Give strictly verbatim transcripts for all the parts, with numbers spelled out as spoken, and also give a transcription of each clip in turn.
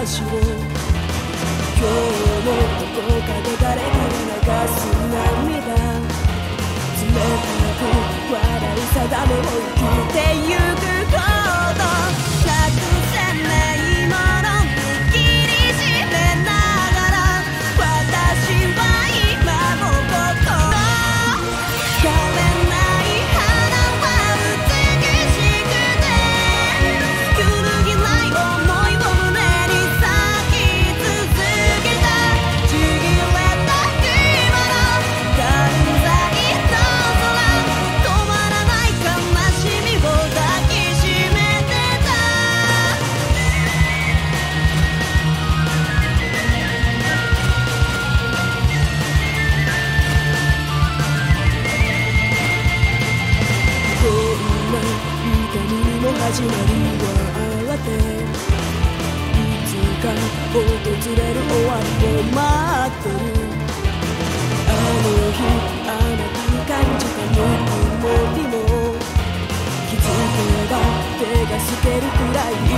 話を今日のどこかで誰かが流す涙、冷たく笑う定めを生きてゆくこと隠せないもの始まりは慌て、いつか訪れる終わりを待ってる。あの日あの空間時間の曇りも気づけば手が透けるくらい色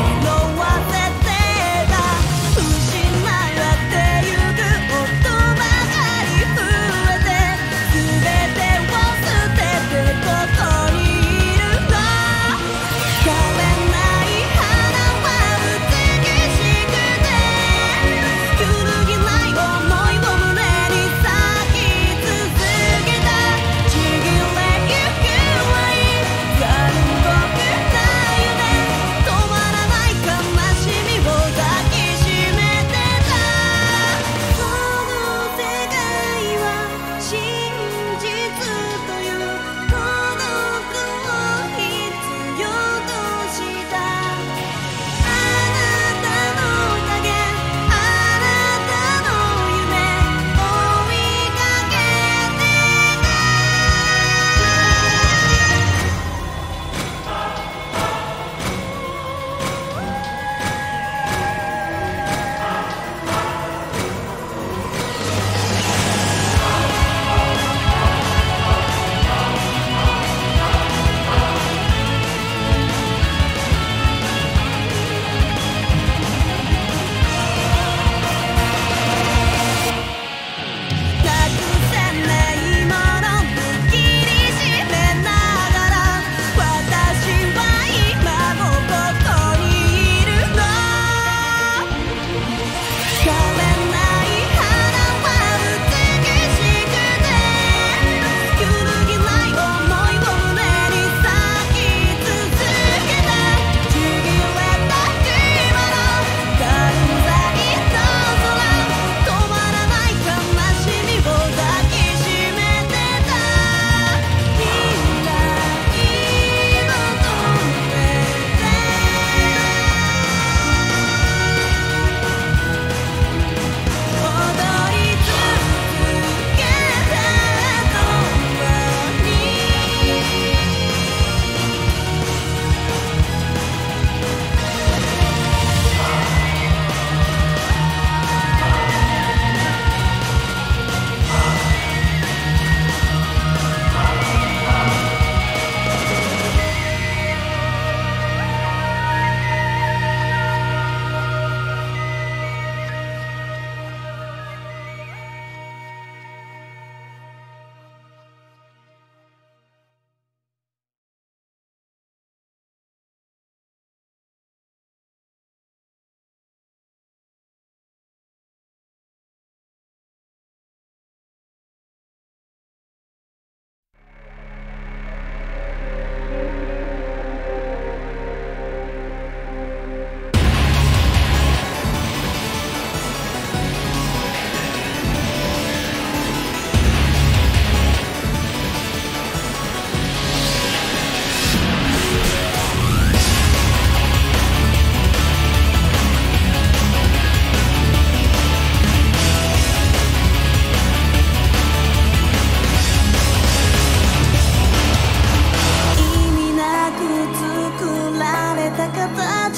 褪せ「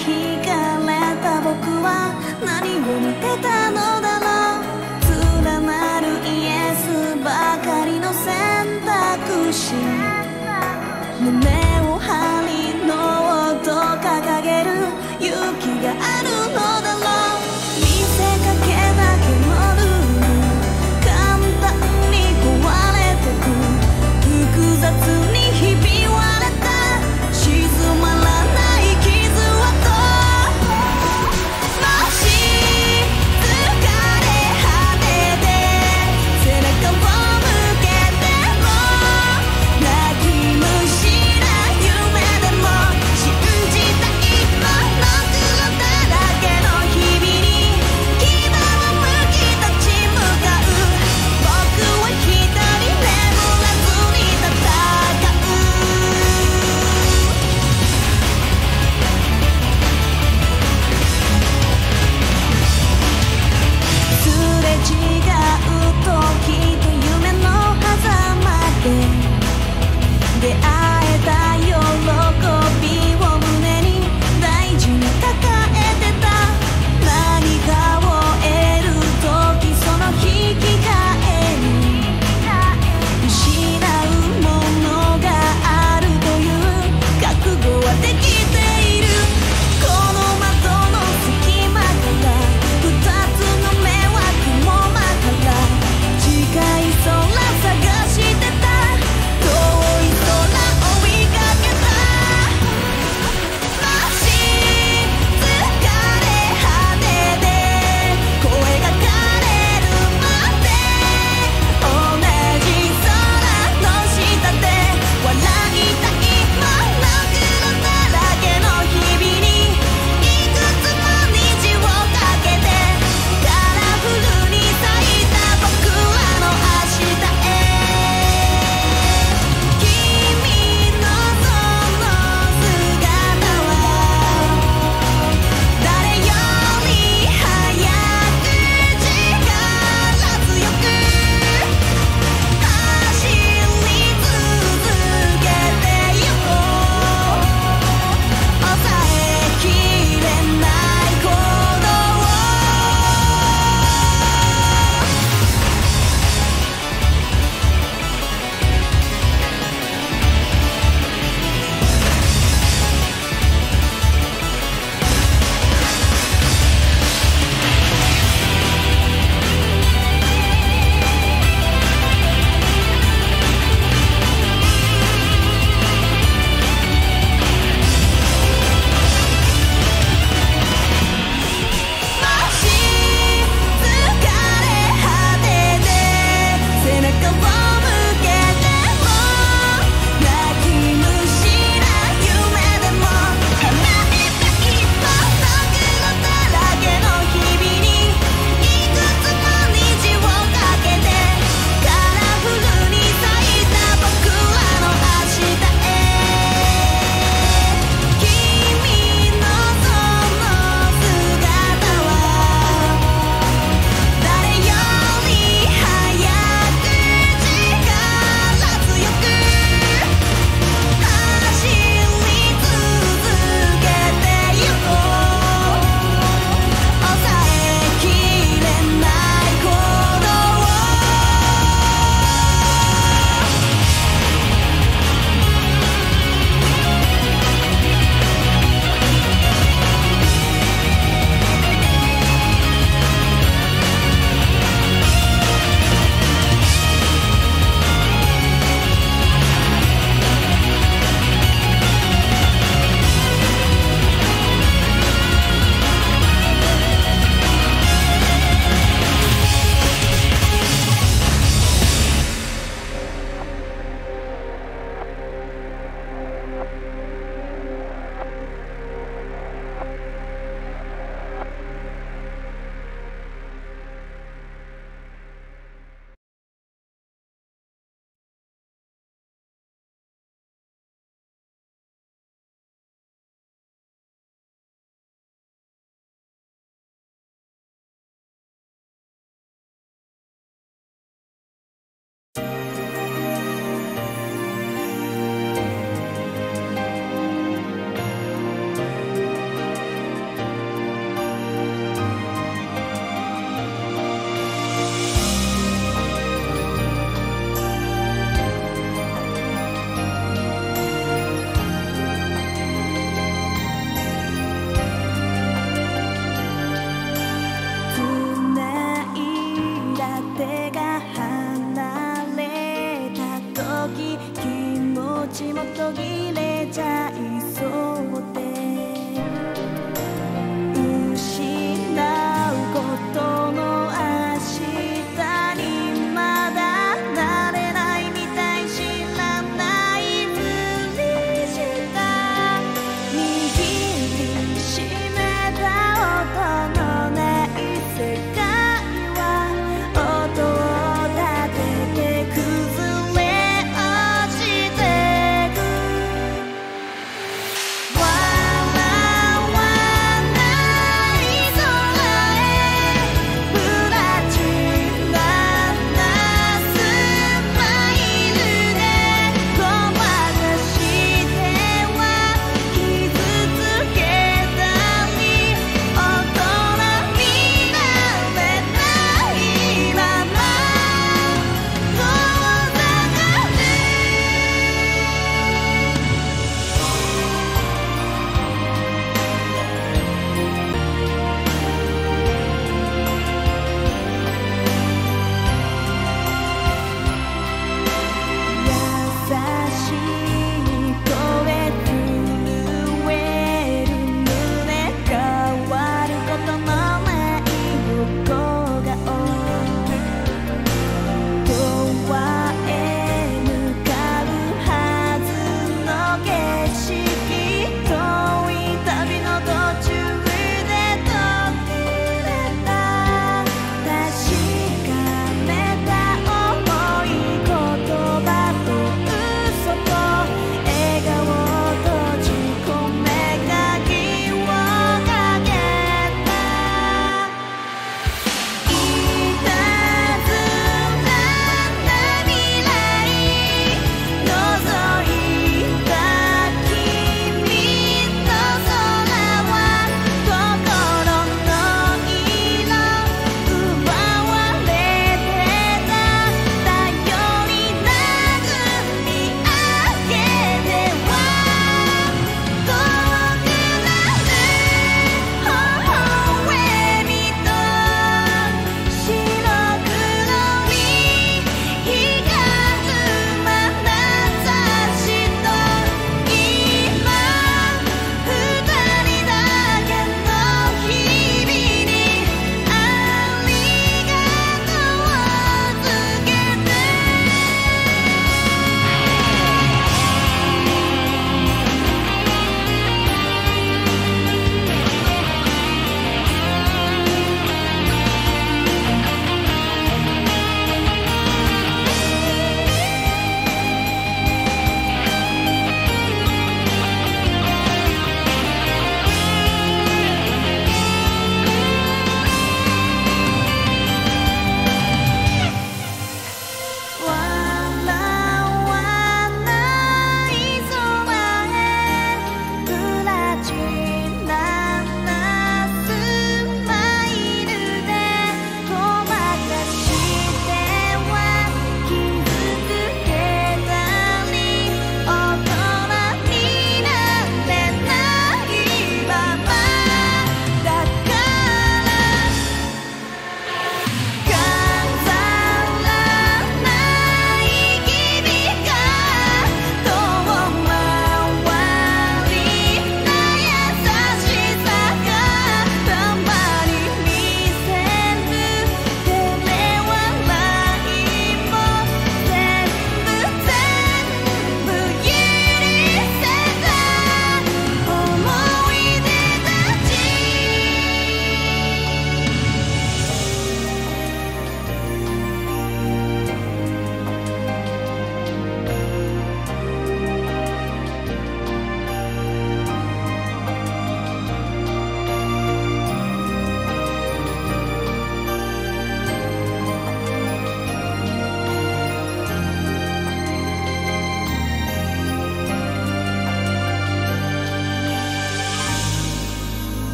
惹かれた僕は何を見てた？」